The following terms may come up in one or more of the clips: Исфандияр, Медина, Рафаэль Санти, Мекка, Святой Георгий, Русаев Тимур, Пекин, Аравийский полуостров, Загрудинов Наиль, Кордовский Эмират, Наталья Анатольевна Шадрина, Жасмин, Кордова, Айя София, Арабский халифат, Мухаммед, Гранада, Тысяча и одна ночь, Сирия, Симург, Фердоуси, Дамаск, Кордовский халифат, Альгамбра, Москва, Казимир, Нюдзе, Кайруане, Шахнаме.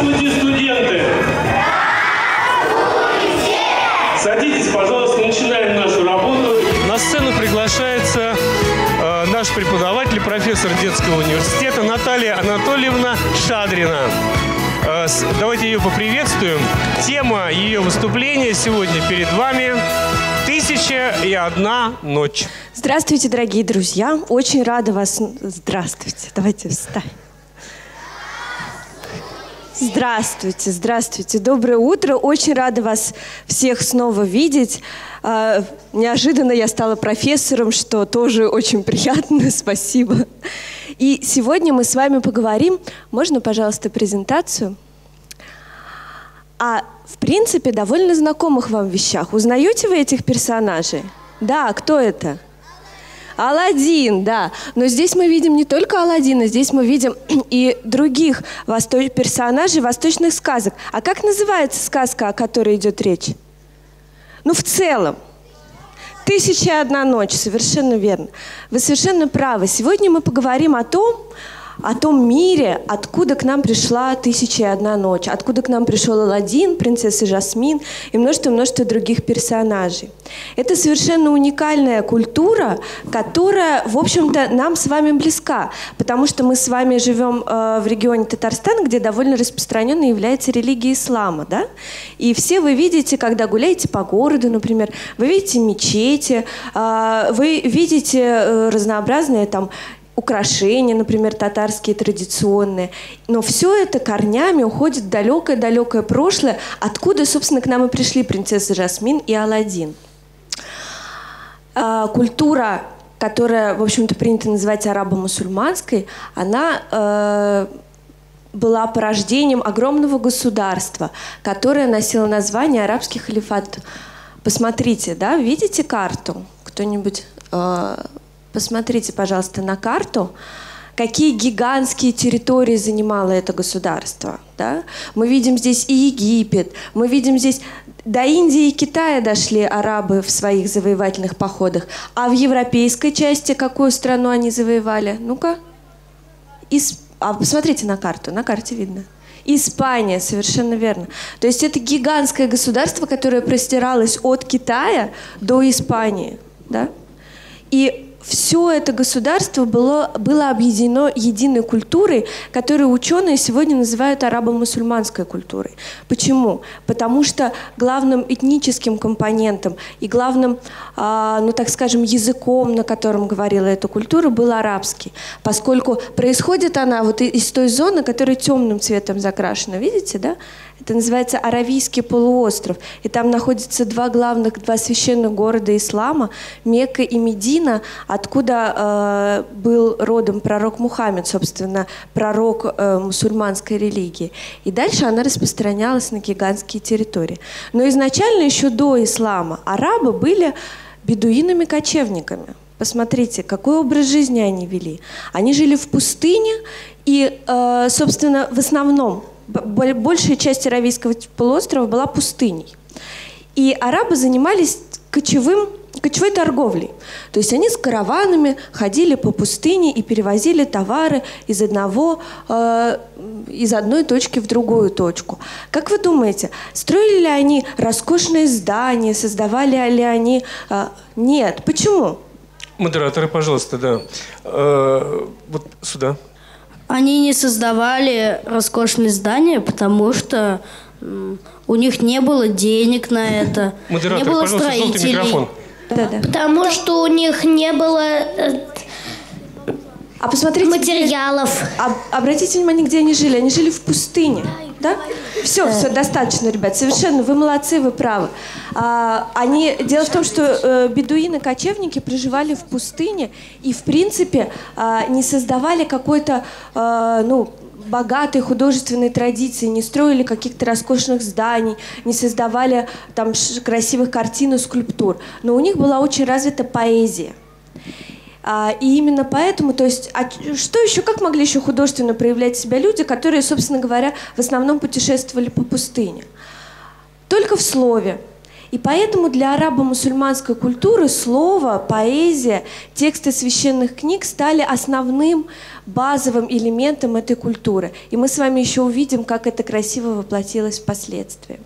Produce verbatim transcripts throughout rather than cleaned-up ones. Здравствуйте, студенты! Здравствуйте! Садитесь, пожалуйста, начинаем нашу работу. На сцену приглашается э, наш преподаватель, профессор детского университета Наталья Анатольевна Шадрина. Э, с, давайте ее поприветствуем. Тема ее выступления сегодня перед вами – «Тысяча и одна ночь». Здравствуйте, дорогие друзья! Очень рада вас... Здравствуйте! Давайте встань. Здравствуйте, здравствуйте, доброе утро. Очень рада вас всех снова видеть. Неожиданно я стала профессором, что тоже очень приятно, спасибо. И сегодня мы с вами поговорим, можно, пожалуйста, презентацию, о, в принципе, довольно знакомых вам вещах. Узнаете вы этих персонажей? Да, кто это? Аладдин, да. Но здесь мы видим не только Аладдина, здесь мы видим и других восто... персонажей восточных сказок. А как называется сказка, о которой идет речь? Ну, в целом. «Тысяча и одна ночь», совершенно верно. Вы совершенно правы. Сегодня мы поговорим о том, о том мире, откуда к нам пришла «Тысяча и одна ночь», откуда к нам пришел Аладдин, принцесса Жасмин и множество-множество других персонажей. Это совершенно уникальная культура, которая, в общем-то, нам с вами близка, потому что мы с вами живем э, в регионе Татарстан, где довольно распространенной является религия ислама, да? И все вы видите, когда гуляете по городу, например, вы видите мечети, э, вы видите э, разнообразные там украшения, например, татарские традиционные. Но все это корнями уходит в далекое-далекое прошлое, откуда, собственно, к нам и пришли принцесса Жасмин и Аладдин. Культура, которая, в общем-то, принято называть арабо-мусульманской, она э, была порождением огромного государства, которое носило название Арабский халифат. Посмотрите, да, видите карту? Кто-нибудь... Э, Посмотрите, пожалуйста, на карту, какие гигантские территории занимало это государство. Да? Мы видим здесь и Египет, мы видим здесь... До Индии и Китая дошли арабы в своих завоевательных походах. А в европейской части какую страну они завоевали? Ну-ка. Исп... А посмотрите на карту, на карте видно. Испания, совершенно верно. То есть это гигантское государство, которое простиралось от Китая до Испании. Да? И... Все это государство было, было объединено единой культурой, которую ученые сегодня называют арабо-мусульманской культурой. Почему? Потому что главным этническим компонентом и главным, э, ну так скажем, языком, на котором говорила эта культура, был арабский. Поскольку происходит она вот из той зоны, которая темным цветом закрашена. Видите, да? Это называется Аравийский полуостров. И там находятся два главных, два священных города ислама, Мекка и Медина, откуда э, был родом пророк Мухаммед, собственно, пророк э, мусульманской религии. И дальше она распространялась на гигантские территории. Но изначально, еще до ислама, арабы были бедуинами-кочевниками. Посмотрите, какой образ жизни они вели. Они жили в пустыне и, э, собственно, в основном, большая часть Аравийского полуострова была пустыней. И арабы занимались кочевым, кочевой торговлей. То есть они с караванами ходили по пустыне и перевозили товары из, одного, э, из одной точки в другую точку. Как вы думаете, строили ли они роскошные здания, создавали ли они... Э, нет. Почему? Модераторы, пожалуйста, да. Э, вот сюда. Они не создавали роскошные здания, потому что у них не было денег на это, не было строителей. Да, да. Потому да. что у них не было а посмотрите, материалов. Об, обратите внимание, где они жили. Они жили в пустыне. Да? Все, все, достаточно, ребят. Совершенно, вы молодцы, вы правы. А, они, дело в том, что э, бедуины-кочевники проживали в пустыне и, в принципе, э, не создавали какой-то, э, ну, богатой художественной традиции, не строили каких-то роскошных зданий, не создавали там красивых картин и скульптур. Но у них была очень развита поэзия. И именно поэтому, то есть, а что еще, как могли еще художественно проявлять себя люди, которые, собственно говоря, в основном путешествовали по пустыне? Только в слове. И поэтому для арабо-мусульманской культуры слово, поэзия, тексты священных книг стали основным базовым элементом этой культуры. И мы с вами еще увидим, как это красиво воплотилось впоследствии.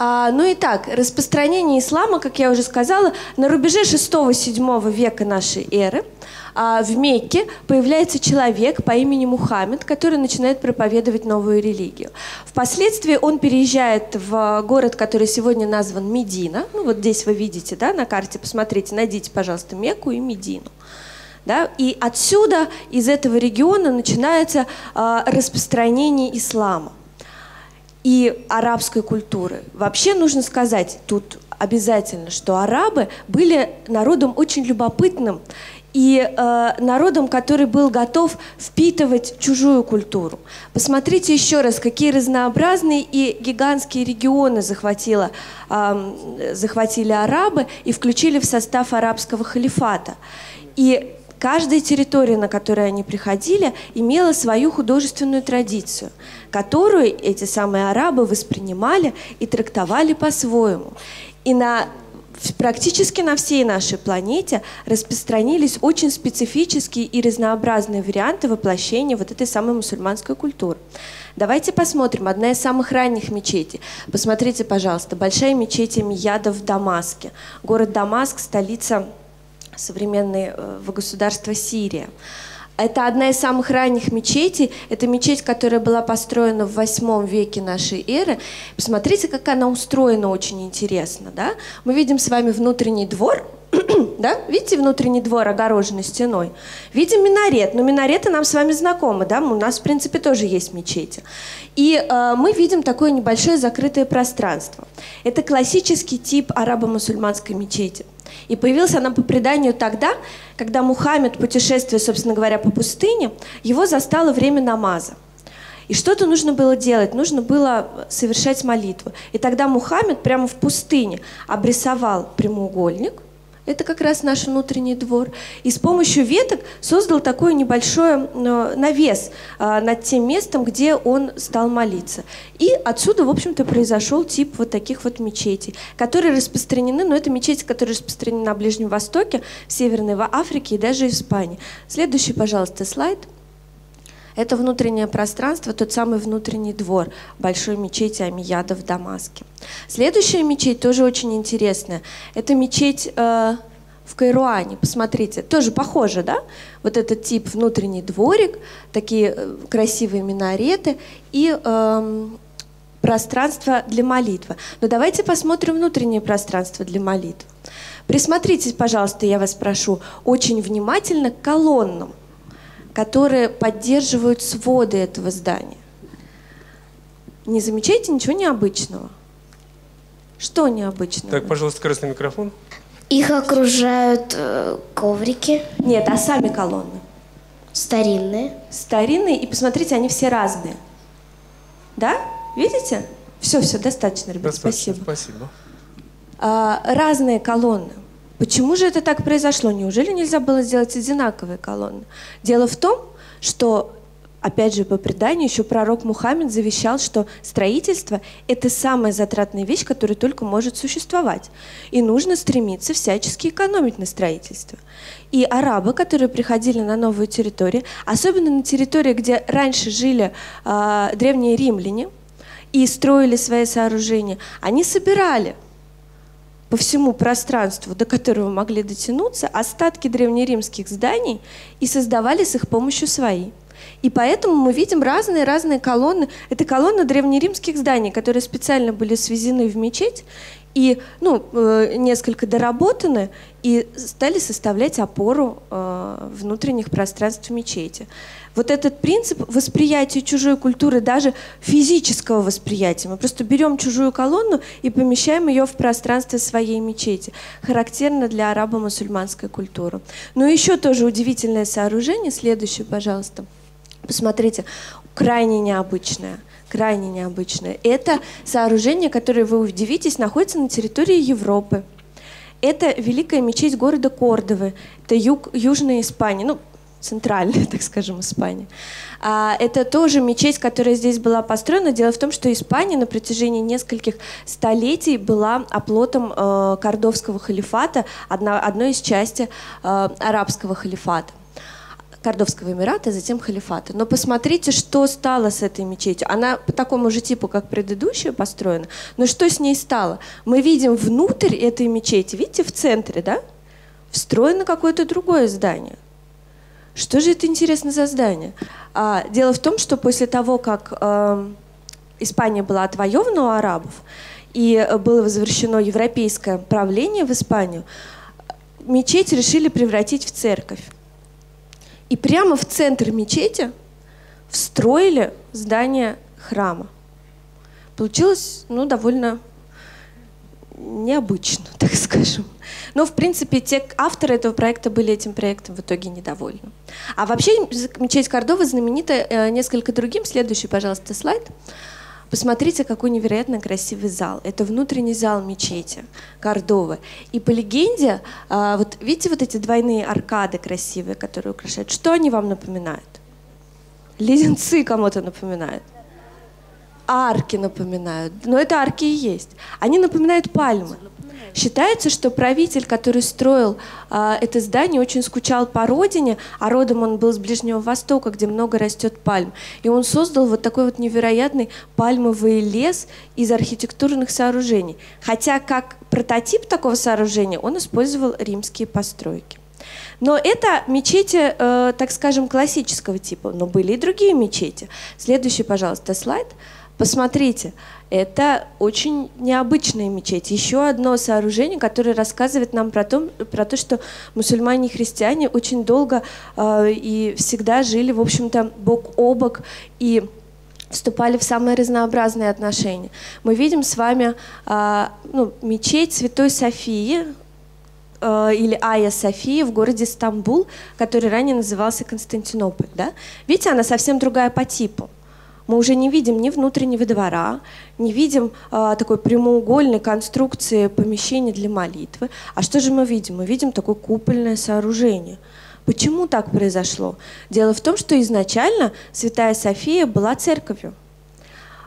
А, ну и так, распространение ислама, как я уже сказала, на рубеже шестого-седьмого века нашей эры а, в Мекке появляется человек по имени Мухаммед, который начинает проповедовать новую религию. Впоследствии он переезжает в город, который сегодня назван Медина. Ну, вот здесь вы видите, да, на карте, посмотрите, найдите, пожалуйста, Мекку и Медину. Да? И отсюда, из этого региона, начинается а, распространение ислама и арабской культуры. Вообще нужно сказать тут обязательно, что арабы были народом очень любопытным и э, народом, который был готов впитывать чужую культуру. Посмотрите еще раз, какие разнообразные и гигантские регионы захватило, э, захватили арабы и включили в состав арабского халифата. И каждая территория, на которую они приходили, имела свою художественную традицию, которую эти самые арабы воспринимали и трактовали по-своему. И на, практически на всей нашей планете распространились очень специфические и разнообразные варианты воплощения вот этой самой мусульманской культуры. Давайте посмотрим. Одна из самых ранних мечетей. Посмотрите, пожалуйста, большая мечеть Мияда в Дамаске. Город Дамаск, столица современное государство Сирия. Это одна из самых ранних мечетей. Это мечеть, которая была построена в восьмом веке нашей эры. Посмотрите, как она устроена, очень интересно. Да? Мы видим с вами внутренний двор. Да? Видите, внутренний двор огороженный стеной. Видим минарет. Но минареты нам с вами знакомы. Да? У нас, в принципе, тоже есть мечети. И э, мы видим такое небольшое закрытое пространство. Это классический тип арабо-мусульманской мечети. И появилась она по преданию тогда, когда Мухаммед, путешествуя, собственно говоря, по пустыне, его застало время намаза. И что-то нужно было делать, нужно было совершать молитву. И тогда Мухаммед прямо в пустыне обрисовал прямоугольник, это как раз наш внутренний двор, и с помощью веток создал такой небольшой навес над тем местом, где он стал молиться. И отсюда, в общем-то, произошел тип вот таких вот мечетей, которые распространены, но ну, это мечети, которые распространены на Ближнем Востоке, в Северной Африке и даже Испании. Следующий, пожалуйста, слайд. Это внутреннее пространство, тот самый внутренний двор большой мечети Амияда в Дамаске. Следующая мечеть тоже очень интересная. Это мечеть э, в Кайруане. Посмотрите, тоже похоже, да? Вот этот тип внутренний дворик, такие э, красивые минареты и э, пространство для молитвы. Но давайте посмотрим внутреннее пространство для молитвы. Присмотритесь, пожалуйста, я вас прошу, очень внимательно к колоннам, которые поддерживают своды этого здания. Не замечаете ничего необычного? Что необычного? Так, пожалуйста, красный микрофон. Их окружают э, коврики. Нет, а сами колонны? Старинные. Старинные, и посмотрите, они все разные. Да? Видите? Все, все, достаточно, ребята, достаточно, спасибо. Спасибо. А, разные колонны. Почему же это так произошло? Неужели нельзя было сделать одинаковые колонны? Дело в том, что, опять же, по преданию, еще пророк Мухаммед завещал, что строительство – это самая затратная вещь, которая только может существовать. И нужно стремиться всячески экономить на строительстве. И арабы, которые приходили на новые территории, особенно на территории, где раньше жили э, древние римляне и строили свои сооружения, они собирали по всему пространству, до которого могли дотянуться, остатки древнеримских зданий и создавали с их помощью свои. И поэтому мы видим разные-разные колонны. Это колонны древнеримских зданий, которые специально были свезены в мечеть и ну, несколько доработаны и стали составлять опору внутренних пространств мечети. Вот этот принцип восприятия чужой культуры, даже физического восприятия. Мы просто берем чужую колонну и помещаем ее в пространство своей мечети. Характерно для арабо-мусульманской культуры. Но еще тоже удивительное сооружение. Следующее, пожалуйста. Посмотрите, крайне необычное. Крайне необычное. Это сооружение, которое, вы удивитесь, находится на территории Европы. Это великая мечеть города Кордовы. Это юг Южной Испании. Ну, центральной, так скажем, Испании. Это тоже мечеть, которая здесь была построена. Дело в том, что Испания на протяжении нескольких столетий была оплотом Кордовского халифата, одной из части Арабского халифата. Кордовского Эмирата, затем халифата. Но посмотрите, что стало с этой мечетью. Она по такому же типу, как предыдущая, построена. Но что с ней стало? Мы видим внутрь этой мечети, видите, в центре, да, встроено какое-то другое здание. Что же это, интересно, за здание? А, дело в том, что после того, как э, Испания была отвоевана у арабов и было возвращено европейское правление в Испанию, мечеть решили превратить в церковь. И прямо в центр мечети встроили здание храма. Получилось, ну, довольно необычно, так скажем. Но, в принципе, те авторы этого проекта были этим проектом в итоге недовольны. А вообще мечеть Кордовы знаменита несколько другим. Следующий, пожалуйста, слайд. Посмотрите, какой невероятно красивый зал. Это внутренний зал мечети Кордовы. И по легенде, вот видите вот эти двойные аркады красивые, которые украшают? Что они вам напоминают? Леденцы кому-то напоминают. Арки напоминают. Но это арки и есть. Они напоминают пальмы. Считается, что правитель, который строил э, это здание, очень скучал по родине, а родом он был с Ближнего Востока, где много растет пальм. И он создал вот такой вот невероятный пальмовый лес из архитектурных сооружений. Хотя как прототип такого сооружения он использовал римские постройки. Но это мечети, э, так скажем, классического типа. Но были и другие мечети. Следующий, пожалуйста, слайд. Посмотрите, это очень необычная мечеть. Еще одно сооружение, которое рассказывает нам про то, про то что мусульмане и христиане очень долго э, и всегда жили, в общем-то, бок о бок и вступали в самые разнообразные отношения. Мы видим с вами э, ну, мечеть Святой Софии, или Айя София в городе Стамбул, который ранее назывался Константинополь. Да? Видите, она совсем другая по типу. Мы уже не видим ни внутреннего двора, не видим э, такой прямоугольной конструкции помещений для молитвы. А что же мы видим? Мы видим такое купольное сооружение. Почему так произошло? Дело в том, что изначально Святая София была церковью.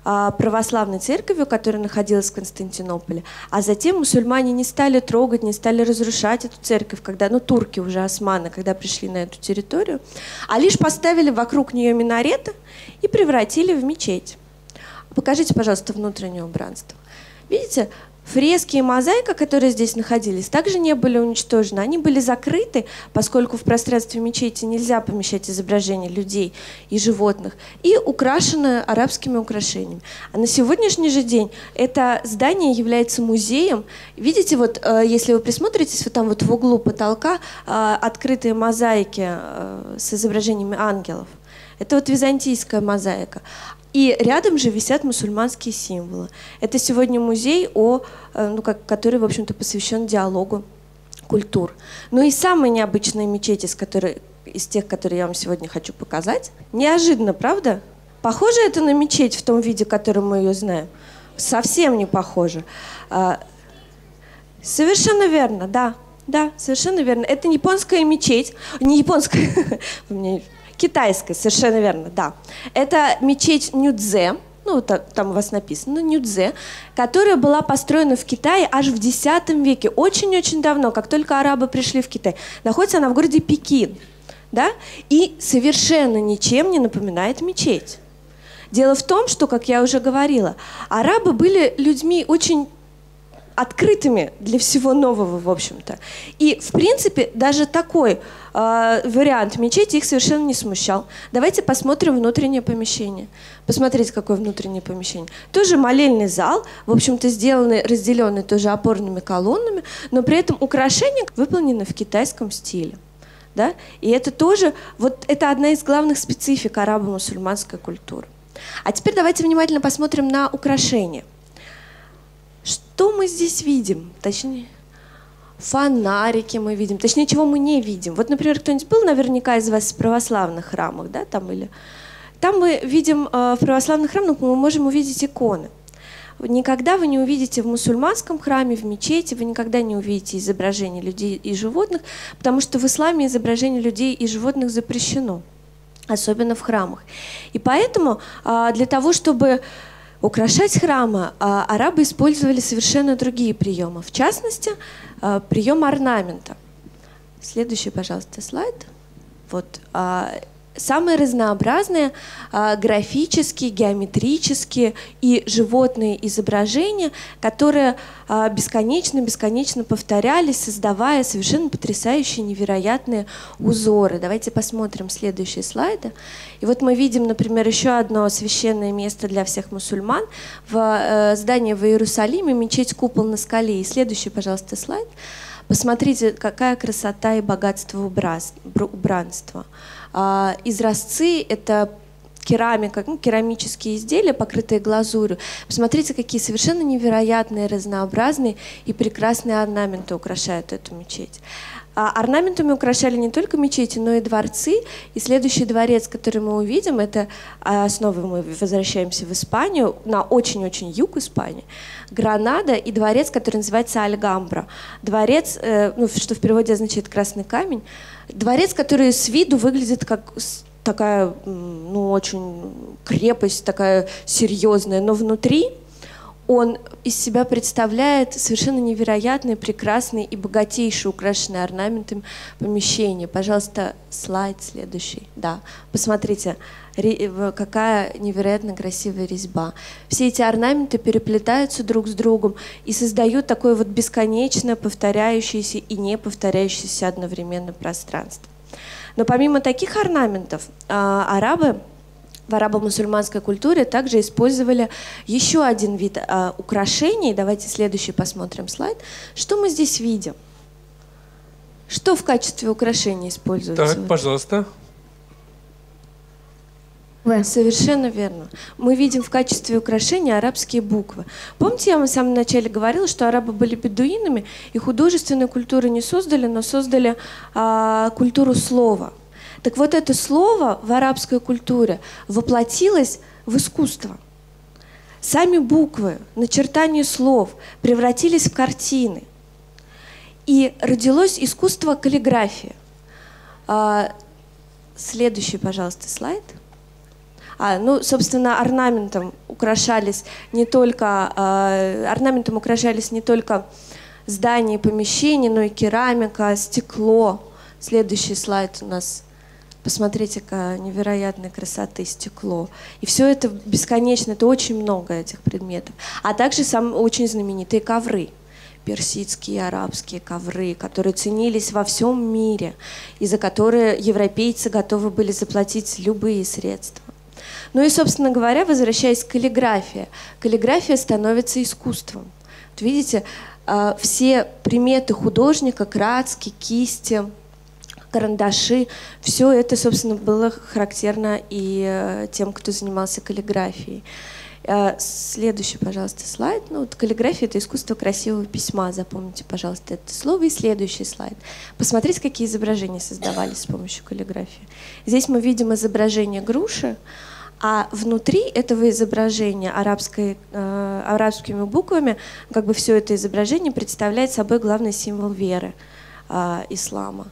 Православной церковью, которая находилась в Константинополе, а затем мусульмане не стали трогать, не стали разрушать эту церковь, когда, ну, турки уже, османы, когда пришли на эту территорию, а лишь поставили вокруг нее минареты и превратили в мечеть. Покажите, пожалуйста, внутреннее убранство. Видите, фрески и мозаика, которые здесь находились, также не были уничтожены. Они были закрыты, поскольку в пространстве мечети нельзя помещать изображения людей и животных, и украшены арабскими украшениями. А на сегодняшний же день это здание является музеем. Видите, вот если вы присмотритесь, вот там вот в углу потолка открытые мозаики с изображениями ангелов. Это вот византийская мозаика. И рядом же висят мусульманские символы. Это сегодня музей, о, ну, как, который, в общем-то, посвящен диалогу культур. Ну и самые необычные мечети, из, которых, из тех, которые я вам сегодня хочу показать. Неожиданно, правда? Похоже это на мечеть в том виде, в котором мы ее знаем? Совсем не похоже. Совершенно верно, да. Да, совершенно верно. Это японская мечеть. Не японская, у меня... Китайская, совершенно верно, да. Это мечеть Нюдзе, ну там у вас написано Нюдзе, которая была построена в Китае аж в десятом веке, очень-очень давно, как только арабы пришли в Китай. Находится она в городе Пекин, да, и совершенно ничем не напоминает мечеть. Дело в том, что, как я уже говорила, арабы были людьми очень открытыми для всего нового, в общем-то. И, в принципе, даже такой э, вариант мечети их совершенно не смущал. Давайте посмотрим внутреннее помещение. Посмотрите, какое внутреннее помещение. Тоже молельный зал, в общем-то, сделанный, разделенный тоже опорными колоннами, но при этом украшение выполнено в китайском стиле. Да? И это тоже, вот это одна из главных специфик арабо-мусульманской культуры. А теперь давайте внимательно посмотрим на украшения. Что мы здесь видим? Точнее, фонарики мы видим. Точнее, чего мы не видим. Вот, например, кто-нибудь был наверняка из вас в православных храмах, да, там или... Там мы видим э, в православных храмах, мы можем увидеть иконы. Никогда вы не увидите в мусульманском храме, в мечети, вы никогда не увидите изображения людей и животных, потому что в исламе изображение людей и животных запрещено, особенно в храмах. И поэтому для того, чтобы украшать храмы, арабы использовали совершенно другие приемы, в частности, прием орнамента. Следующий, пожалуйста, слайд. Вот. Самые разнообразные а, графические, геометрические и животные изображения, которые бесконечно-бесконечно а, повторялись, создавая совершенно потрясающие, невероятные узоры. Давайте посмотрим следующие слайды. И вот мы видим, например, еще одно священное место для всех мусульман. В э, здании в Иерусалиме мечеть «Купол на скале». И следующий, пожалуйста, слайд. Посмотрите, какая красота и богатство убранства. Изразцы — это керамика, ну, керамические изделия, покрытые глазурью. Посмотрите, какие совершенно невероятные, разнообразные и прекрасные орнаменты украшают эту мечеть. А орнаментами украшали не только мечети, но и дворцы. И следующий дворец, который мы увидим, это снова мы возвращаемся в Испанию, на очень-очень юг Испании, Гранада, и дворец, который называется Альгамбра. Дворец, ну, что в переводе означает «красный камень». Дворец, который с виду выглядит как такая, ну, очень крепость, такая серьезная, но внутри он из себя представляет совершенно невероятные, прекрасные и богатейшие, украшенные орнаментами помещения. Пожалуйста, слайд следующий. Да, посмотрите, какая невероятно красивая резьба. Все эти орнаменты переплетаются друг с другом и создают такое вот бесконечно повторяющееся и не повторяющееся одновременно пространство. Но помимо таких орнаментов, арабы в арабо-мусульманской культуре также использовали еще один вид э, украшений. Давайте следующий посмотрим слайд. Что мы здесь видим? Что в качестве украшений используется? Так, пожалуйста. Вы. Совершенно верно. Мы видим в качестве украшения арабские буквы. Помните, я вам в самом начале говорила, что арабы были бедуинами, и художественную культуру не создали, но создали э, культуру слова. Так вот, это слово в арабской культуре воплотилось в искусство. Сами буквы, начертание слов превратились в картины. И родилось искусство каллиграфии. Следующий, пожалуйста, слайд. А, ну, собственно, орнаментом украшались не только, орнаментом украшались не только здания и помещения, но и керамика, стекло. Следующий слайд у нас. Посмотрите, какая невероятной красоты стекло. И все это бесконечно, это очень много этих предметов. А также сам, очень знаменитые ковры. Персидские, арабские ковры, которые ценились во всем мире, и за которые европейцы готовы были заплатить любые средства. Ну и, собственно говоря, возвращаясь к каллиграфии. Каллиграфия становится искусством. Вот видите, все приметы художника, краски, кисти, карандаши, все это, собственно, было характерно и тем, кто занимался каллиграфией. Следующий, пожалуйста, слайд. Ну, вот каллиграфия — это искусство красивого письма. Запомните, пожалуйста, это слово. И следующий слайд. Посмотрите, какие изображения создавались с помощью каллиграфии. Здесь мы видим изображение груши, а внутри этого изображения арабской, э, арабскими буквами как бы все это изображение представляет собой главный символ веры, э, ислама.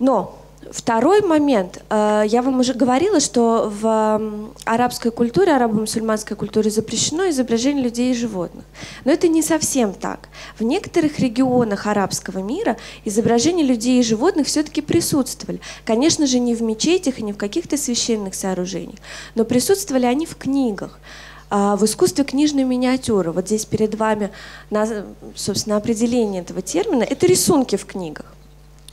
Но второй момент. Я вам уже говорила, что в арабской культуре, арабо-мусульманской культуре запрещено изображение людей и животных. Но это не совсем так. В некоторых регионах арабского мира изображения людей и животных все-таки присутствовали. Конечно же, не в мечетях и не в каких-то священных сооружениях, но присутствовали они в книгах, в искусстве книжной миниатюры. Вот здесь перед вами, собственно, определение этого термина. Это рисунки в книгах.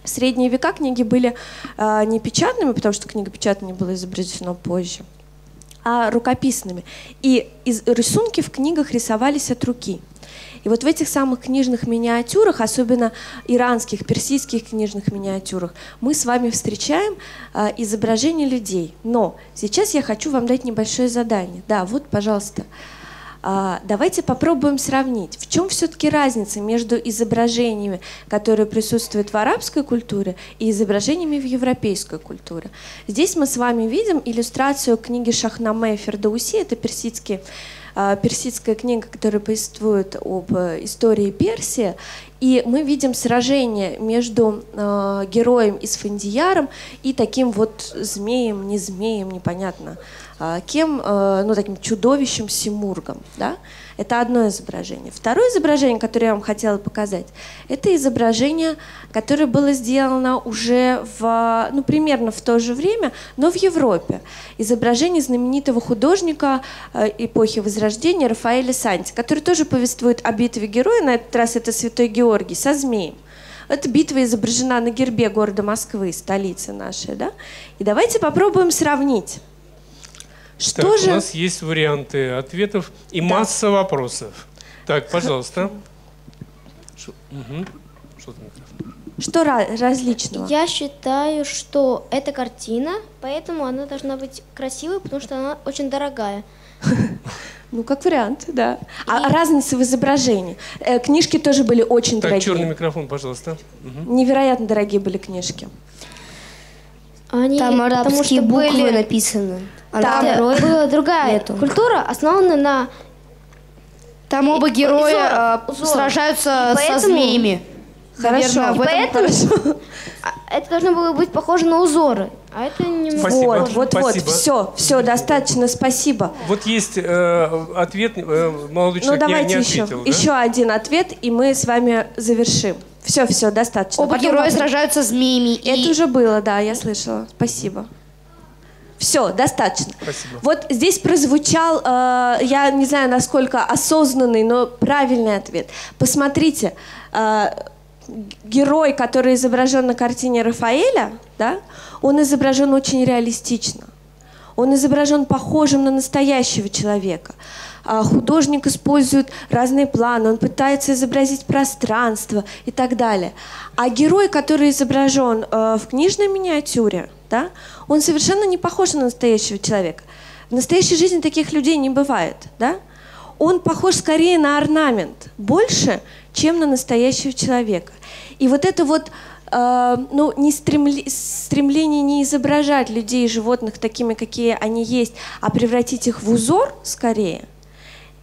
В средние века книги были э, не печатными, потому что книгопечатание было изобретено позже, а рукописными. И из, рисунки в книгах рисовались от руки. И вот в этих самых книжных миниатюрах, особенно иранских, персидских книжных миниатюрах, мы с вами встречаем э, изображения людей. Но сейчас я хочу вам дать небольшое задание. Да, вот, пожалуйста. Давайте попробуем сравнить, в чем все-таки разница между изображениями, которые присутствуют в арабской культуре, и изображениями в европейской культуре. Здесь мы с вами видим иллюстрацию книги Шахнаме Фердоуси, это персидские, персидская книга, которая повествует об истории Персии, и мы видим сражение между героем Исфандияром и таким вот змеем, не змеем, непонятно кем, ну, таким чудовищем Симургом, да? Это одно изображение. Второе изображение, которое я вам хотела показать, это изображение, которое было сделано уже в, ну, примерно в то же время, но в Европе. Изображение знаменитого художника эпохи Возрождения Рафаэля Санти, который тоже повествует о битве героя, на этот раз это Святой Георгий, со змеем. Эта битва изображена на гербе города Москвы, столицы нашей, да? И давайте попробуем сравнить. Что так, же... У нас есть варианты ответов и да. масса вопросов. Так, пожалуйста. Что, угу. что, что различного? Я считаю, что это картина, поэтому она должна быть красивой, потому что она очень дорогая. Ну, как вариант, да. А разница в изображении. Книжки тоже были очень дорогие. Так, черный микрофон, пожалуйста. Невероятно дорогие были книжки. Они, там арабские буквы были... написаны. Там это была другая Нет. культура, основана на... Там оба и, героя и, э, сражаются поэтому... со змеями. Хорошо. Наверное, поэтому... хорошо. Это должно было быть похоже на узоры. А это не... Спасибо. Вот, вот, спасибо. вот, все, все, достаточно, спасибо. Вот есть э, ответ, э, молодой человек, ну, давайте не, не еще, ответил. Еще да? один ответ, и мы с вами завершим. Все, все, достаточно. Оба Потом героя мы... сражаются с змеями. И... Это уже было, да, я слышала. Спасибо. Все, достаточно. Спасибо. Вот здесь прозвучал, э, я не знаю, насколько осознанный, но правильный ответ. Посмотрите, э, герой, который изображен на картине Рафаэля, да, он изображен очень реалистично. Он изображен похожим на настоящего человека. Художник использует разные планы, он пытается изобразить пространство и так далее. А герой, который изображен в книжной миниатюре, да, он совершенно не похож на настоящего человека. В настоящей жизни таких людей не бывает, да? Он похож скорее на орнамент, больше, чем на настоящего человека. И вот это вот э, ну, не стремли, стремление не изображать людей и животных такими, какие они есть, а превратить их в узор скорее,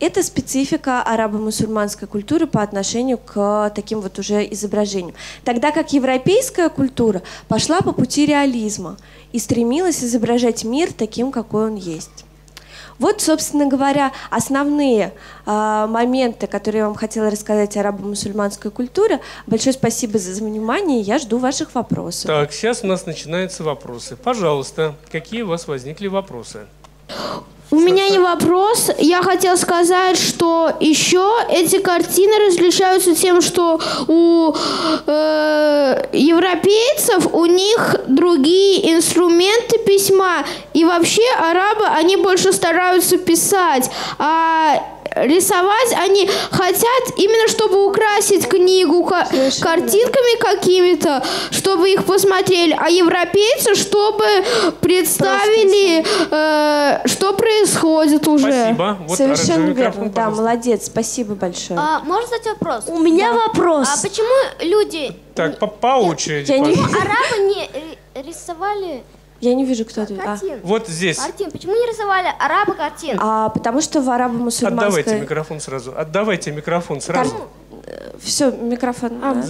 это специфика арабо-мусульманской культуры по отношению к таким вот уже изображениям. Тогда как европейская культура пошла по пути реализма и стремилась изображать мир таким, какой он есть. Вот, собственно говоря, основные э, моменты, которые я вам хотела рассказать о арабо-мусульманской культуре. Большое спасибо за, за внимание, я жду ваших вопросов. Так, сейчас у нас начинаются вопросы. Пожалуйста, какие у вас возникли вопросы? У меня не вопрос. Я хотела сказать, что еще эти картины различаются тем, что у э, европейцев у них другие инструменты письма. И вообще арабы, они больше стараются писать. А рисовать они хотят именно, чтобы украсить книгу ка картинками какими-то, чтобы их посмотрели. А европейцы, чтобы представили, э, что происходит уже. Спасибо. Вот совершенно верно. Да, молодец. Спасибо большое. А, можно задать вопрос? У меня да. вопрос. А почему люди... Так, по, по очереди. Я, я не... Арабы не рисовали... Я не вижу, кто ответил. А. Вот здесь. Картин. Почему не рисовали арабы картин? А, потому что в арабо-мусульманской... Отдавайте микрофон сразу. Отдавайте микрофон сразу. Кар... Все, микрофон. А. Да.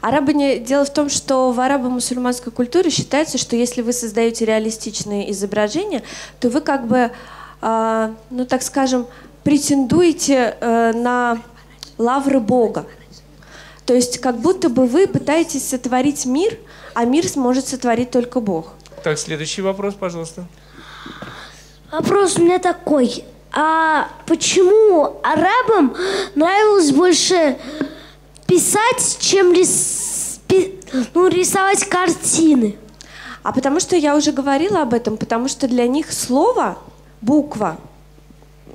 Арабы не... Дело в том, что в арабо-мусульманской культуре считается, что если вы создаете реалистичные изображения, то вы как бы, э, ну так скажем, претендуете э, на лавры Бога. То есть как будто бы вы пытаетесь сотворить мир, а мир сможет сотворить только Бог. Так, следующий вопрос, пожалуйста. Вопрос у меня такой. А почему арабам нравилось больше писать, чем рис... пи... ну, рисовать картины? А потому что я уже говорила об этом, потому что для них слово, буква,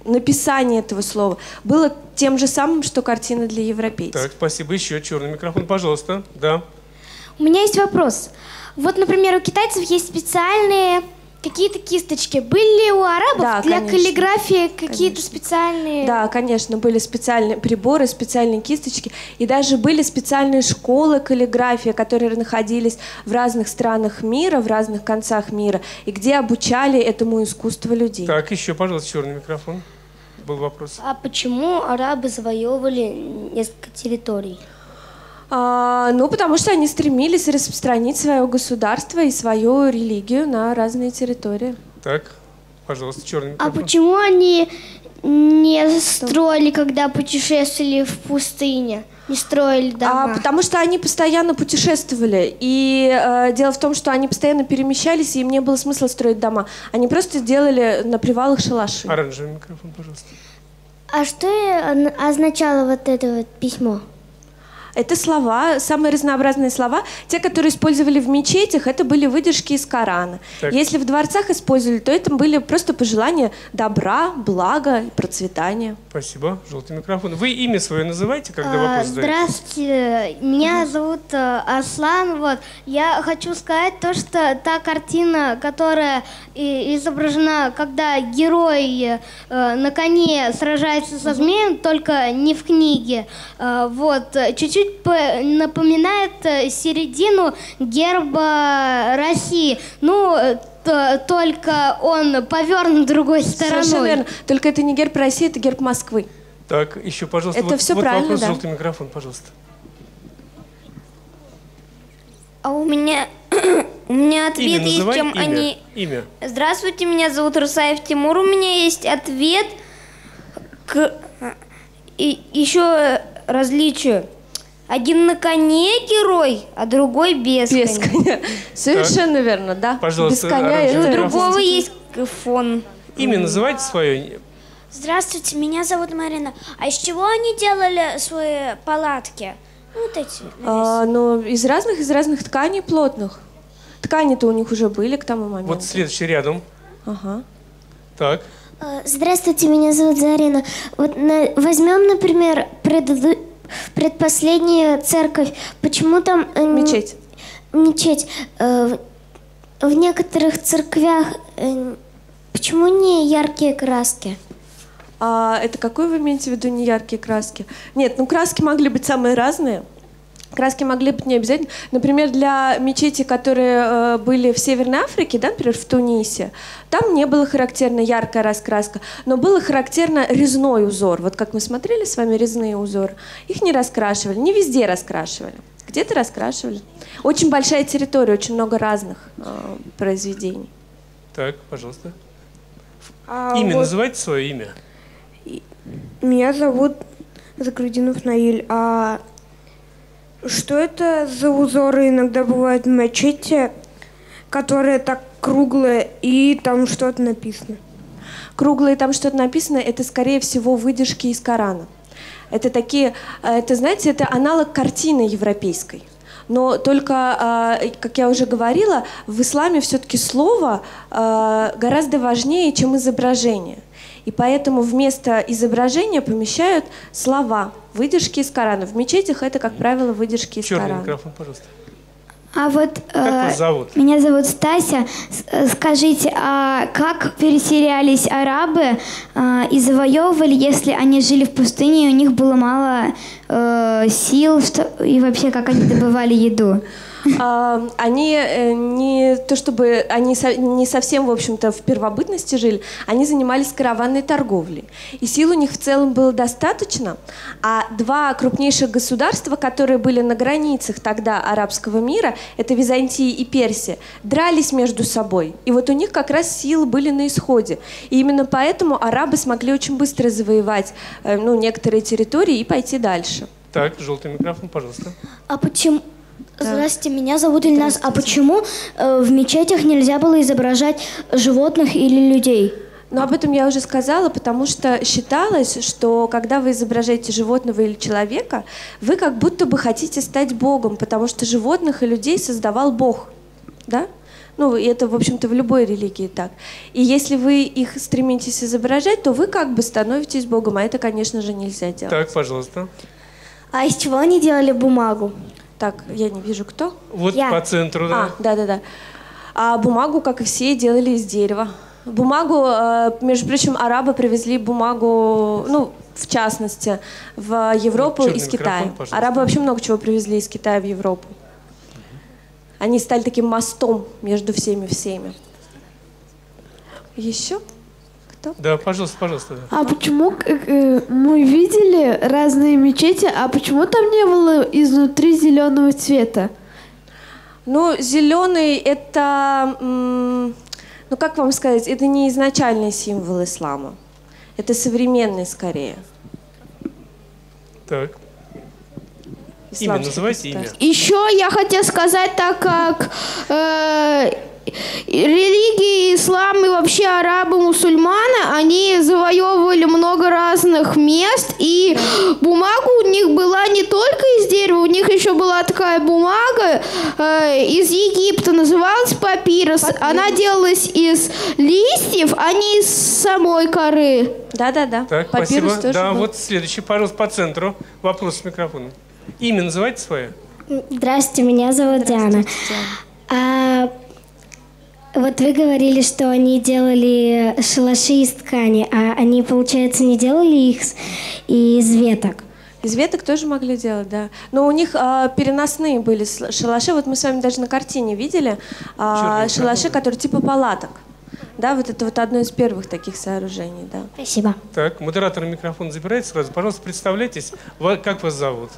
написание этого слова было тем же самым, что картина для европейцев. Так, спасибо. Еще черный микрофон, пожалуйста. Да. У меня есть вопрос. Вот, например, у китайцев есть специальные Какие-то кисточки. Были у арабов да, для конечно. Каллиграфии какие-то специальные? Да, конечно, были специальные приборы, специальные кисточки. И даже были специальные школы каллиграфии, которые находились в разных странах мира, в разных концах мира, и где обучали этому искусству людей. Так, еще, пожалуйста, черный микрофон. Был вопрос. А почему арабы завоевывали несколько территорий? А, ну, потому что они стремились распространить свое государство и свою религию на разные территории. Так, пожалуйста, черный микрофон. А почему они не строили, когда путешествовали в пустыне? Не строили дома? А, потому что они постоянно путешествовали. И э, дело в том, что они постоянно перемещались, и им не было смысла строить дома. Они просто делали на привалах шалаши. Оранжевый микрофон, пожалуйста. А что означало вот это вот письмо? Это слова, самые разнообразные слова. Те, которые использовали в мечетях, это были выдержки из Корана. Так. Если в дворцах использовали, то это были просто пожелания добра, блага и процветания. Спасибо. Желтый микрофон. Вы имя свое называете, когда а, вопрос задаете? Здравствуйте. Меня зовут Аслан. Вот. Я хочу сказать то, что та картина, которая изображена, когда герой на коне сражается со змеем, только не в книге. Вот. Чуть-чуть напоминает середину герба России. Ну, то, только он повернут другой стороной. Совершенно верно. Только это не герб России, это герб Москвы. Так, еще, пожалуйста, это вот, все вот правильно, вопрос, да. Желтый микрофон, пожалуйста. А у меня, у меня ответ имя, есть, чем имя. Они... Имя. Здравствуйте, меня зовут Русаев Тимур. У меня есть ответ к и, еще различию. Один на коне герой, а другой без, без коня. коня. Совершенно так. верно, да. Пожалуйста, без коня. И у другого есть фон. Имя называйте свое. Здравствуйте, меня зовут Марина. А из чего они делали свои палатки? Вот эти. А, ну, из разных, из разных тканей плотных. Ткани-то у них уже были к тому моменту. Вот следующий рядом. Ага. Так. Здравствуйте, меня зовут Зарина. Вот на... возьмем, например, предыдущий... предпоследняя церковь. Почему там... Э, мечеть. Мечеть. Э, в некоторых церквях... Э, почему не яркие краски? А, это какой вы имеете в виду не яркие краски? Нет, ну краски могли быть самые разные. Краски могли быть не обязательно. Например, для мечетей, которые э, были в Северной Африке, да, например, в Тунисе, там не было характерна яркая раскраска, но было характерно резной узор. Вот как мы смотрели с вами резные узоры, их не раскрашивали, не везде раскрашивали. Где-то раскрашивали. Очень большая территория, очень много разных э, произведений. Так, пожалуйста. А имя, вот... называйте свое имя. Меня зовут Загрудинов Наиль, а... Что это за узоры иногда бывают в мечети, которые так круглые, и там что-то написано? Круглые, там что-то написано, это, скорее всего, выдержки из Корана. Это такие, это, знаете, это аналог картины европейской. Но только, как я уже говорила, в исламе все-таки слово гораздо важнее, чем изображение. И поэтому вместо изображения помещают слова, выдержки из Корана. В мечетях это, как правило, выдержки из Корана. Черный микрофон, пожалуйста. А вот как вас зовут? Меня зовут Стася. Скажите, а как переселялись арабы и завоевывали, если они жили в пустыне, и у них было мало сил, и вообще как они добывали еду? Они не то чтобы они не совсем, в общем-то, в первобытности жили, они занимались караванной торговлей. И сил у них в целом было достаточно, а два крупнейших государства, которые были на границах тогда арабского мира, это Византия и Персия, дрались между собой. И вот у них как раз силы были на исходе. И именно поэтому арабы смогли очень быстро завоевать, ну, некоторые территории и пойти дальше. Так, желтый микрофон, пожалуйста. А почему... Здравствуйте, меня зовут Ильнас. А почему э, в мечетях нельзя было изображать животных или людей? Ну, об этом я уже сказала, потому что считалось, что когда вы изображаете животного или человека, вы как будто бы хотите стать богом, потому что животных и людей создавал Бог, да? Ну, и это, в общем-то, в любой религии так. И если вы их стремитесь изображать, то вы как бы становитесь богом, а это, конечно же, нельзя делать. Так, пожалуйста. А из чего они делали бумагу? Так, я не вижу, кто. Вот я. По центру, да. А, да-да-да. а бумагу, как и все, делали из дерева. Бумагу, между прочим, арабы привезли бумагу, ну, в частности, в Европу из Китая. Арабы вообще много чего привезли из Китая в Европу. Они стали таким мостом между всеми-всеми. Еще? Кто? Да, пожалуйста, пожалуйста. А почему э, мы видели разные мечети, а почему там не было изнутри зеленого цвета? Ну, зеленый это, ну как вам сказать, это не изначальный символ ислама. Это современный скорее. Так. Имя, называйте имя. Еще я хотела сказать, так как э, религии, ислам и вообще арабы, мусульманы, они завоевывали много разных мест, и бумага у них была не только из дерева, у них еще была такая бумага э, из Египта, называлась папирос. Папирос. Она делалась из листьев, а не из самой коры. Да-да-да. Так, папирос спасибо. Тоже да, был. Вот следующий, пожалуйста, по центру. Вопрос с микрофона. Имя называйте свое. Здравствуйте, меня зовут Диана. А, вот вы говорили, что они делали шалаши из ткани, а они, получается, не делали их из веток? Из веток тоже могли делать, да. Но у них а, переносные были шалаши. Вот мы с вами даже на картине видели а, шалаши, которые типа палаток. Да, вот это вот одно из первых таких сооружений, да. Спасибо. Так, модератор микрофон забирает сразу. Пожалуйста, представляйтесь, как вас зовут?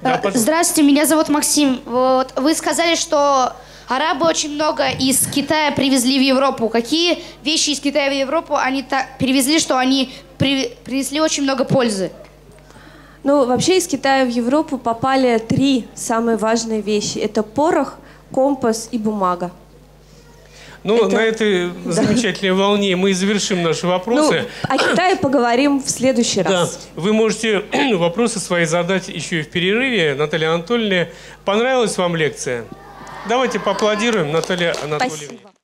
Да, здравствуйте, меня зовут Максим. Вот, вы сказали, что арабы очень много из Китая привезли в Европу. Какие вещи из Китая в Европу они так перевезли, что они при, принесли очень много пользы? Ну, вообще из Китая в Европу попали три самые важные вещи. Это порох, компас и бумага. Ну, это... на этой да. замечательной волне мы и завершим наши вопросы. Ну, о Китае поговорим в следующий раз. Да. Вы можете вопросы свои задать еще и в перерыве. Наталья Анатольевна, понравилась вам лекция? Давайте поаплодируем Наталье Анатольевне. Спасибо.